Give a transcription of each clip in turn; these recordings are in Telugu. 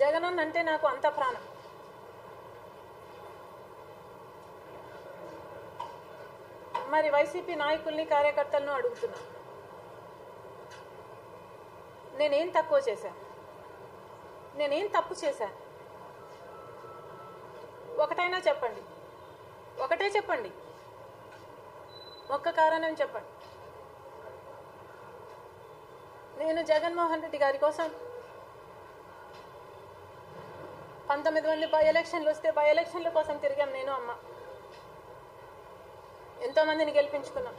జగనన్న అంటే నాకు అంత ప్రాణం. మరి వైసీపీ నాయకుల్ని కార్యకర్తలను అడుగుతున్నా, నేనేం తక్కువ చేశాను, నేనేం తప్పు చేశాను? ఒకటైనా చెప్పండి, ఒకటే చెప్పండి, ఒక్క కారణం చెప్పండి. నేను జగన్మోహన్ రెడ్డి గారి కోసం 19 బై ఎలక్షన్లు వస్తే బై ఎలక్షన్ల కోసం తిరిగాం. నేను అమ్మ ఎంతోమందిని గెలిపించుకున్నాం.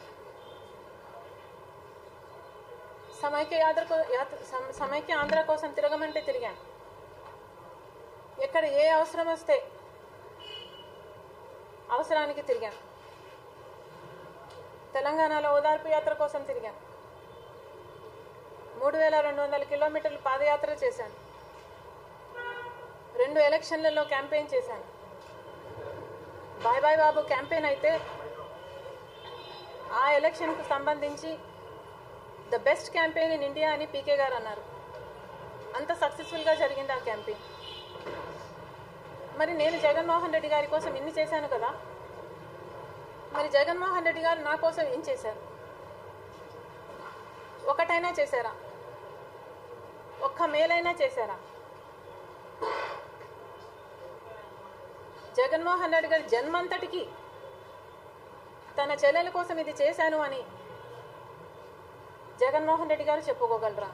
సమైక్య ఆంధ్ర కోసం తిరగమంటే తిరిగాను. ఎక్కడ ఏ అవసరం వస్తే అవసరానికి తిరిగాను. తెలంగాణలో ఓదార్పు యాత్ర కోసం తిరిగాను. 3200 కిలోమీటర్లు పాదయాత్ర చేశాను. 2 ఎలక్షన్లలో క్యాంపెయిన్ చేశాను. బాయ్ బాయ్ బాబు క్యాంపెయిన్ అయితే ఆ ఎలక్షన్కు సంబంధించి the best campaign in India అని పీకే గారు అన్నారు. అంత సక్సెస్ఫుల్గా జరిగింది ఆ క్యాంపెయిన్. మరి నేను జగన్మోహన్ రెడ్డి గారి కోసం ఇన్ని చేశాను కదా, మరి జగన్మోహన్ రెడ్డి గారు నా కోసం ఏం చేశారు? ఒకటైనా చేశారా? ఒక్క మేలైనా చేశారా? జగన్మోహన్ రెడ్డి గారి జన్మంతటికి తన చెల్లెల కోసం ఇది చేశాను అని జగన్మోహన్ రెడ్డి గారు చెప్పుకోగలరా?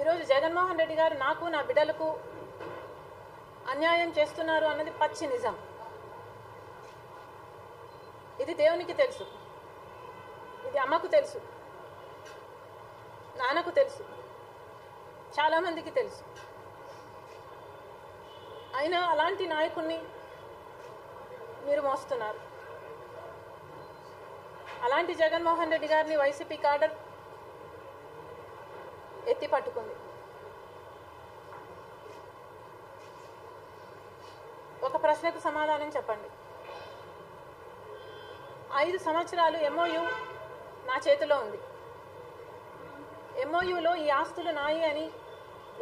ఈరోజు జగన్మోహన్ రెడ్డి గారు నాకు నా బిడ్డలకు అన్యాయం చేస్తున్నారు అన్నది పచ్చి నిజం. ఇది దేవునికి తెలుసు, ఇది అమ్మకు తెలుసు, నాన్నకు తెలుసు, చాలామందికి తెలుసు. అయినా అలాంటి నాయకుడిని మీరు మోస్తున్నారు. అలాంటి జగన్మోహన్ రెడ్డి గారిని వైసీపీ క్యాడర్ ఎత్తి పట్టుకుంది. ఒక ప్రశ్నకు సమాధానం చెప్పండి. 5 సంవత్సరాలు MOU నా చేతిలో ఉంది. MOUలో ఈ ఆస్తులు నాయి అని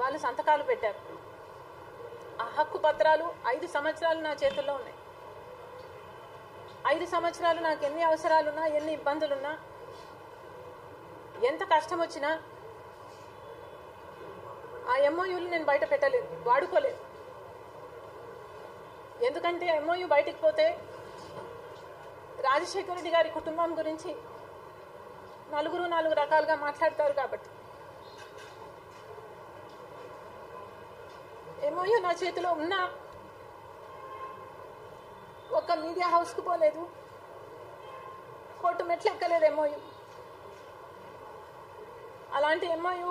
వాళ్ళు సంతకాలు పెట్టారు. ఆ హక్కు పత్రాలు 5 సంవత్సరాలు నా చేతుల్లో ఉన్నాయి. 5 సంవత్సరాలు నాకు ఎన్ని అవసరాలున్నా, ఎన్ని ఇబ్బందులున్నా, ఎంత కష్టం వచ్చినా ఆ MOUలు నేను బయట పెట్టలేదు, వాడుకోలేదు. ఎందుకంటే MOU బయటికి పోతే రాజశేఖర రెడ్డి గారి కుటుంబం గురించి నలుగురు 4 రకాలుగా మాట్లాడతారు. కాబట్టి MOU నా చేతిలో ఉన్నా ఒక్క మీడియా హౌస్కు పోలేదు, కోర్టు మెట్లు ఎక్కలేదు MOU. అలాంటి MOU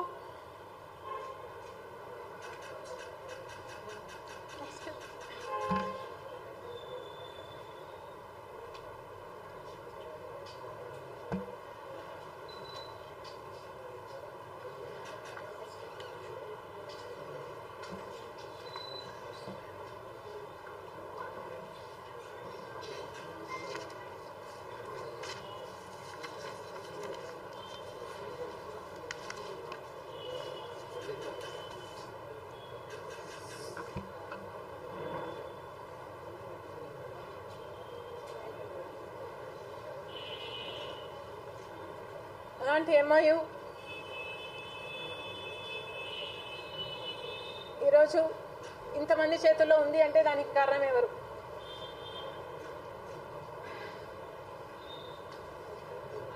అలాంటి MOU ఈరోజు ఇంతమంది చేతుల్లో ఉంది అంటే దానికి కారణం ఎవరు?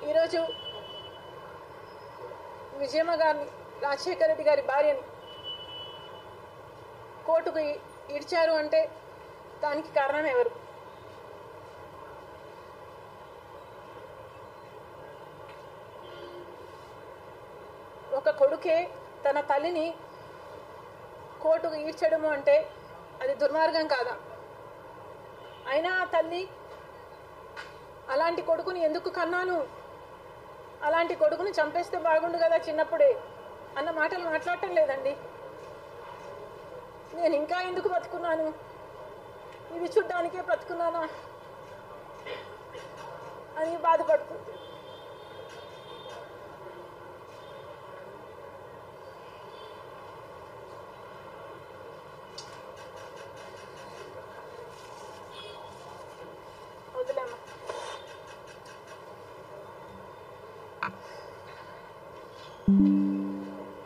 ఈరోజు విజయమ్మ గారిని, రాజశేఖర రెడ్డి గారి భార్యని కోర్టుకు ఇడిచారు అంటే దానికి కారణం ఎవరు? ఒక కొడుకే తన తల్లిని కోర్టుకు ఈడ్చడము అంటే అది దుర్మార్గం కాదా? అయినా ఆ తల్లి అలాంటి కొడుకుని ఎందుకు కన్నాను, అలాంటి కొడుకుని చంపేస్తే బాగుండు కదా చిన్నప్పుడే అన్న మాటలు మాట్లాడటం లేదండి. నేను ఇంకా ఎందుకు బతుకున్నాను, ఇవి చూడ్డానికే బతుకున్నానా అని బాధపడుతుంది.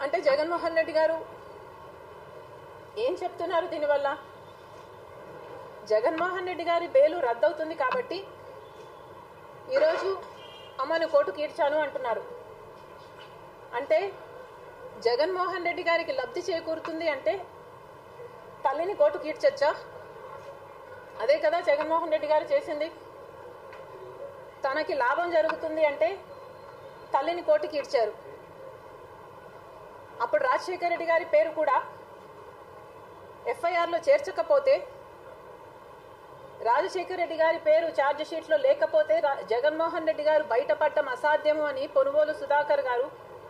అంటే జగన్మోహన్ రెడ్డి గారు ఏం చెప్తున్నారు? దీనివల్ల జగన్మోహన్ రెడ్డి గారి బెయిలు రద్దవుతుంది కాబట్టి ఈరోజు అమ్మను కోర్టుకు ఈడ్చాను అంటున్నారు. అంటే జగన్మోహన్ రెడ్డి గారికి లబ్ధి చేకూరుతుంది అంటే తల్లిని కోర్టుకు ఈడ్చొచ్చా? అదే కదా జగన్మోహన్ రెడ్డి గారు చేసింది. తనకి లాభం జరుగుతుంది అంటే తల్లిని కోర్టుకు ఈడ్చారు. అప్పుడు రాజశేఖర్ రెడ్డి గారి పేరు కూడా ఎఫ్ఐఆర్లో చేర్చకపోతే, రాజశేఖర్ రెడ్డి గారి పేరు ఛార్జిషీట్లో లేకపోతే జగన్మోహన్ రెడ్డి గారు బయటపడటం అసాధ్యము అని పొనుగోలు సుధాకర్ గారు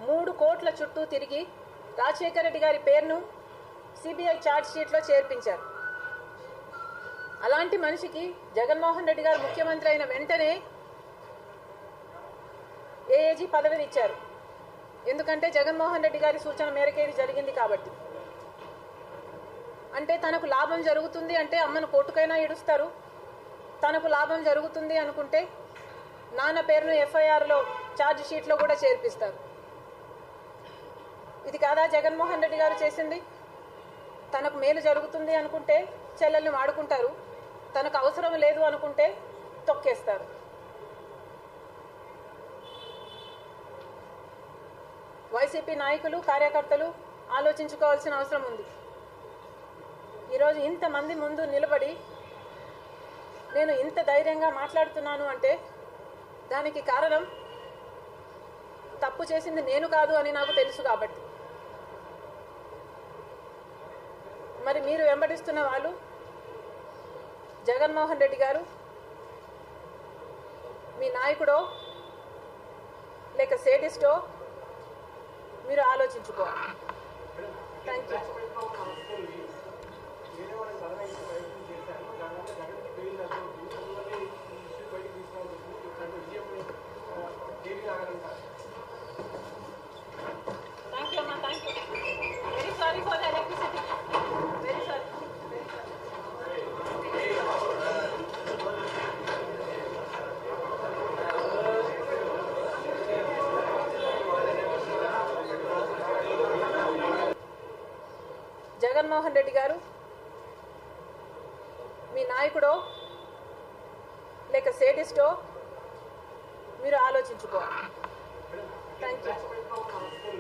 3 కోట్ల చుట్టూ తిరిగి రాజశేఖర్ రెడ్డి గారి పేరును సిబిఐ ఛార్జిషీట్లో చేర్పించారు. అలాంటి మనిషికి జగన్మోహన్ రెడ్డి గారు ముఖ్యమంత్రి అయిన వెంటనే ఏఏజీ పదవిని ఇచ్చారు. ఎందుకంటే జగన్మోహన్ రెడ్డి గారి సూచన మేరకు ఇది జరిగింది కాబట్టి. అంటే తనకు లాభం జరుగుతుంది అంటే అమ్మను కోర్టుకైనా ఈడుస్తారు. తనకు లాభం జరుగుతుంది అనుకుంటే నాన్న పేరును ఎఫ్ఐఆర్లో ఛార్జ్ షీట్లో కూడా చేర్పిస్తారు. ఇది కాదా జగన్మోహన్ రెడ్డి గారు చేసింది? తనకు మేలు జరుగుతుంది అనుకుంటే చెల్లెల్ని వాడుకుంటారు, తనకు అవసరం లేదు అనుకుంటే తొక్కేస్తారు. వైసీపీ నాయకులు, కార్యకర్తలు ఆలోచించుకోవాల్సిన అవసరం ఉంది. ఈరోజు ఇంతమంది ముందు నిలబడి నేను ఇంత ధైర్యంగా మాట్లాడుతున్నాను అంటే దానికి కారణం తప్పు చేసింది నేను కాదు అని నాకు తెలుసు కాబట్టి. మరి మీరు వెంబడిస్తున్న వాళ్ళు జగన్మోహన్ రెడ్డి గారు మీ నాయకుడో లేక సేటిస్టో మీరు ఆలోచించుకోవాలి. Thank you. థ్యాంక్ యూ అమ్మా, thank you. Very sorry for the electricity. Very sorry. Jaganmohan Reddy గారు మీ నాయకుడో లేక సేటిస్టో మీరు ఆలోచించుకోవాలి. Thank you.